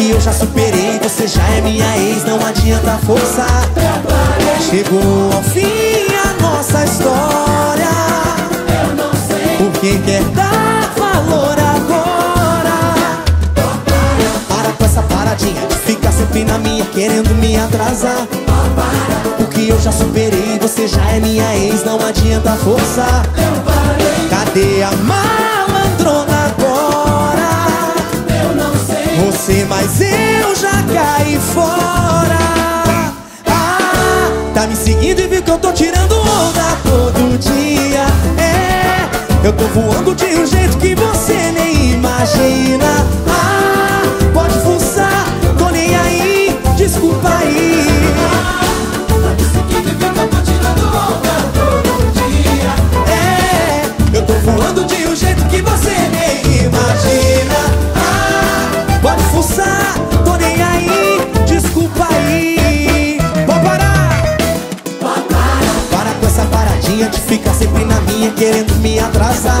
que eu já superei. Você já é minha ex, não adianta forçar. Chegou ao fim a nossa história. Eu não sei por que quer dar valor agora. Para com essa paradinha, fica sempre na minha querendo me atrasar. O que eu já superei, você já é minha ex, não adianta forçar. Cadê a malandrona agora? Eu não sei você, mas eu já caí fora. Ah, tá me seguindo e viu que eu tô tirando onda todo dia. É, eu tô voando de um jeito que você nem imagina. Ah, pode fuçar, tô nem aí, desculpa aí. Voando de um jeito que você nem imagina. Ah, pode fuçar, tô nem aí, desculpa aí. Vou parar. Para com essa paradinha de ficar sempre na minha querendo me atrasar.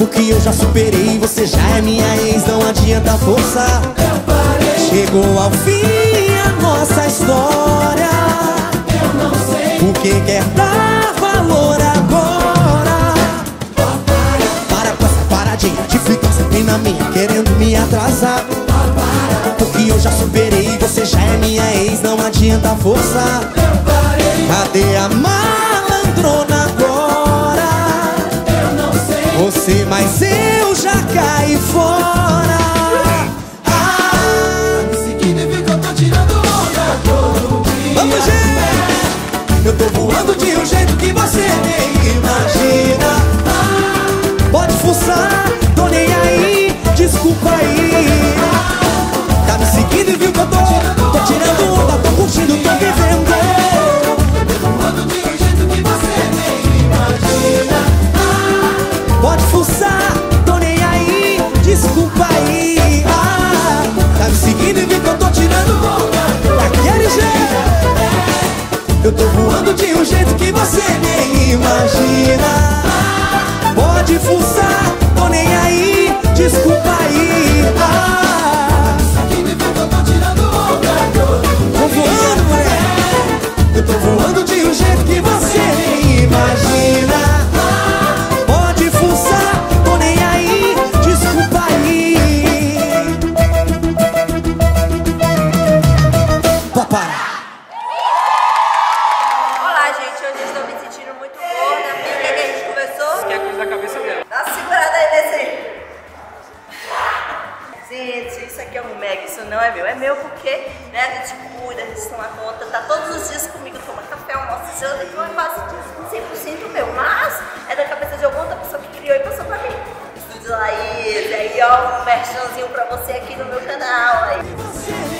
O que eu já superei, você já é minha ex, não adianta forçar. Chegou ao fim a nossa história. Eu não sei por que quer dar valor agora. De ficar sempre na minha querendo me atrasar. Porque eu já superei, você já é minha ex, não adianta forçar. Cadê a malandrona agora? Eu não sei você, mas eu já caí fora. Ah, tá me seguindo e fica, eu tô tirando onda todo dia. Vamos, gente! Eu tô voando de um jeito que você nem imagina. Ah, pode fuçar, tô nem aí, desculpa aí. Tá me seguindo e viu que eu tô tirando onda, tô curtindo, tô vivendo. Voando de um jeito que você nem imagina. Ah, pode fuçar, tô nem aí, desculpa aí. Ah, tá me seguindo e viu que eu tô tirando onda daquele jeito. Eu tô voando de um jeito que você nem imagina. Ah, pode fuçar, tô nem aí, desculpa aí. Ah, aqui me vê que eu tô tirando onda. Tô voando, mulher. Eu tô voando de um jeito que você nem imagina. Ah, pode fuçar, tô nem aí, desculpa aí. Papá. Olá, gente, hoje estou me sentindo muito gorda. O que a gente conversou? Que é coisa da cabeça dela. Dá uma segurada aí nesse. Gente, isso aqui é um mega, isso não é meu. É meu porque, né, a gente cuida, a gente toma conta, tá todos os dias comigo, toma café, almoço, janta, então eu faço 100% meu. Mas é da cabeça de alguma outra pessoa que criou e passou pra mim. Estúdio Laís, aí ó, um merchanzinho pra você aqui no meu canal. Aí.